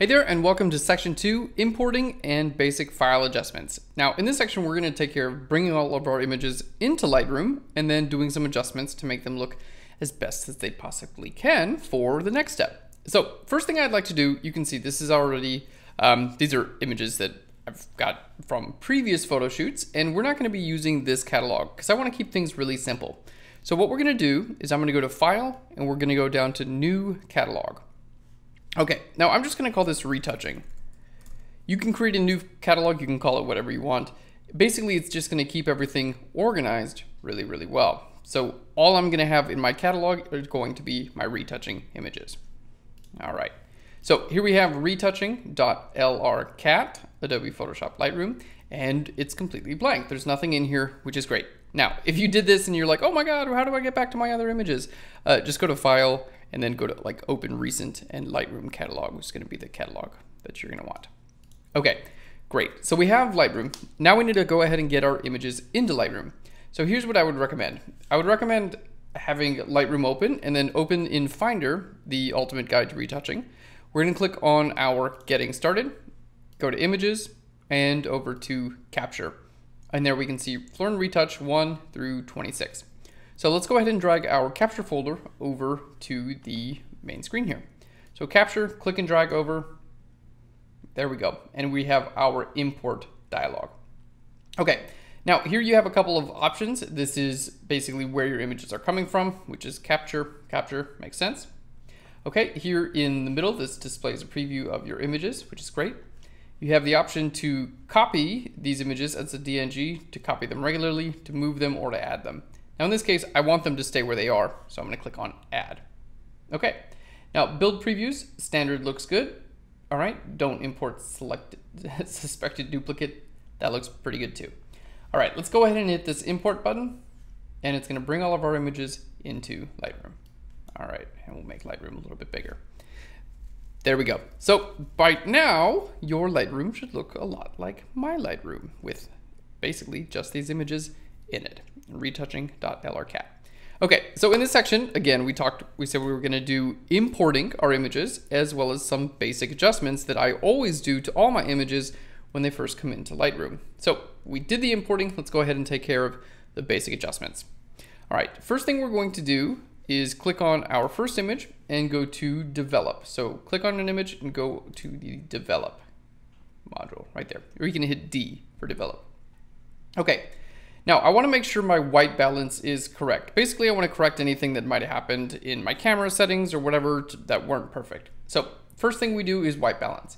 Hey there, and welcome to section 2, Importing and Basic File Adjustments. Now in this section we're going to take care of bringing all of our images into Lightroom and then doing some adjustments to make them look as best as they possibly can for the next step. So first thing I'd like to do, you can see this is already, these are images that I've got from previous photo shoots, and we're not going to be using this catalog because I want to keep things really simple. So what we're going to do is I'm going to go to File and we're going to go down to New Catalog. Okay, now I'm just going to call this retouching. You can create a new catalog, you can call it whatever you want. Basically, it's just going to keep everything organized really, really well. So all I'm going to have in my catalog is going to be my retouching images. All right, so here we have retouching.lrcat, Adobe Photoshop Lightroom, and it's completely blank. There's nothing in here, which is great. Now, if you did this and you're like, oh my God, how do I get back to my other images? Just go to File, and then go to like Open Recent, and Lightroom Catalog is going to be the catalog that you're going to want. Okay, great. So we have Lightroom. Now we need to go ahead and get our images into Lightroom. So here's what I would recommend. I would recommend having Lightroom open and then open in Finder, the ultimate guide to retouching. We're going to click on our Getting Started, go to Images, and over to Capture. And there we can see Learn Retouch 1 through 26. So let's go ahead and drag our capture folder over to the main screen here. So capture, click and drag over. There we go. And we have our import dialog. Okay, now here you have a couple of options. This is basically where your images are coming from, which is capture, makes sense. Okay, here in the middle, this displays a preview of your images, which is great. You have the option to copy these images as a DNG, to copy them regularly, to move them, or to add them. Now in this case, I want them to stay where they are, so I'm going to click on Add. Okay, now build previews, standard looks good. All right, don't import selected, suspected duplicate. That looks pretty good too. All right, let's go ahead and hit this import button, and it's going to bring all of our images into Lightroom. All right, and we'll make Lightroom a little bit bigger. There we go. So by now, your Lightroom should look a lot like my Lightroom with basically just these images in it. Retouching.lrcat. Okay, so in this section, again, we said we were going to do importing our images as well as some basic adjustments that I always do to all my images when they first come into Lightroom. So we did the importing. Let's go ahead and take care of the basic adjustments. All right, first thing we're going to do is click on our first image and go to Develop. So click on an image and go to the Develop module right there. Or you can hit D for Develop. Okay. Now, I want to make sure my white balance is correct. Basically, I want to correct anything that might have happened in my camera settings or whatever that weren't perfect. So first thing we do is white balance.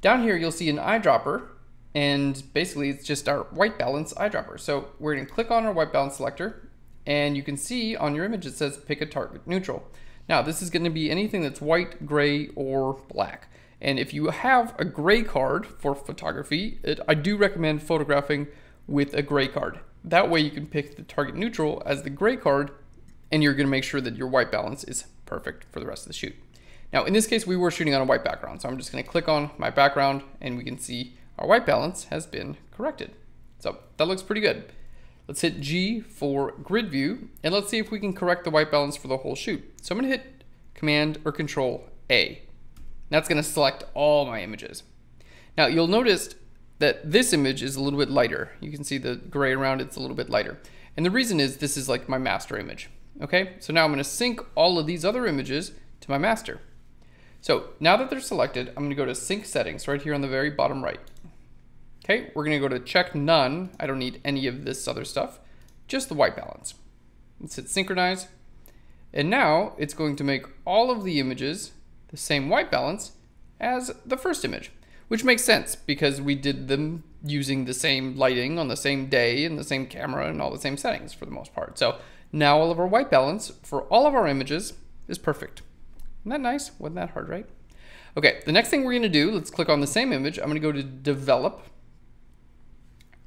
Down here, you'll see an eyedropper, and basically it's just our white balance eyedropper. So we're going to click on our white balance selector, and you can see on your image it says pick a target neutral. Now, this is going to be anything that's white, gray, or black. And if you have a gray card for photography, I do recommend photographing with a gray card. That way you can pick the target neutral as the gray card, and you're gonna make sure that your white balance is perfect for the rest of the shoot. Now in this case, we were shooting on a white background, so I'm just gonna click on my background, and we can see our white balance has been corrected. So that looks pretty good. Let's hit G for grid view, and let's see if we can correct the white balance for the whole shoot. So I'm gonna hit Command or Control A. That's gonna select all my images. Now you'll notice that this image is a little bit lighter. You can see the gray around it's a little bit lighter. And the reason is this is like my master image. Okay, so now I'm gonna sync all of these other images to my master. So now that they're selected, I'm gonna go to Sync Settings right here on the very bottom right. Okay, we're gonna go to Check None. I don't need any of this other stuff, just the white balance. Let's hit Synchronize. And now it's going to make all of the images the same white balance as the first image, which makes sense because we did them using the same lighting on the same day and the same camera and all the same settings for the most part. So now all of our white balance for all of our images is perfect. Isn't that nice? Wasn't that hard, right? Okay, the next thing we're gonna do, let's click on the same image. I'm gonna go to Develop.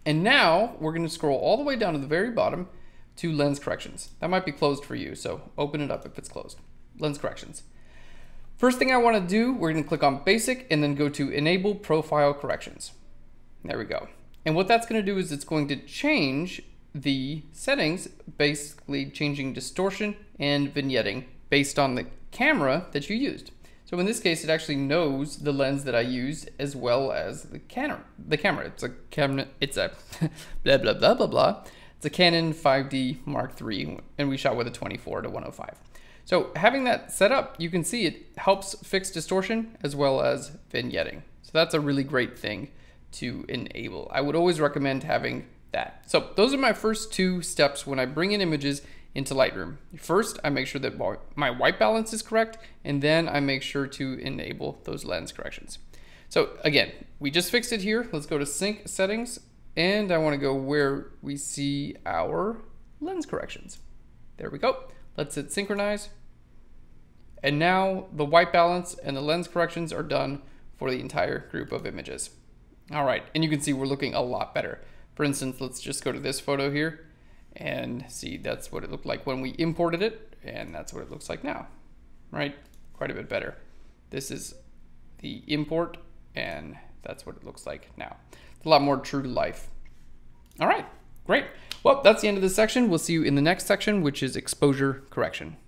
And now we're gonna scroll all the way down to the very bottom to Lens Corrections. That might be closed for you, so open it up if it's closed. Lens Corrections. First thing I want to do, we're going to click on Basic and then go to Enable Profile Corrections. There we go. And what that's going to do is it's going to change the settings, basically changing distortion and vignetting based on the camera that you used. So in this case, it actually knows the lens that I used as well as the camera. It's a Canon 5D Mark III, and we shot with a 24-105. So having that set up, you can see it helps fix distortion as well as vignetting. So that's a really great thing to enable. I would always recommend having that. So those are my first two steps when I bring in images into Lightroom. First, I make sure that my white balance is correct, and then I make sure to enable those lens corrections. So again, we just fixed it here. Let's go to Sync Settings, and I want to go where we see our lens corrections. There we go. Let's hit Synchronize. And now the white balance and the lens corrections are done for the entire group of images. All right, and you can see we're looking a lot better. For instance, let's just go to this photo here and see that's what it looked like when we imported it, and that's what it looks like now, right? Quite a bit better. This is the import, and that's what it looks like now. It's a lot more true to life. All right, great. Well, that's the end of this section. We'll see you in the next section, which is exposure correction.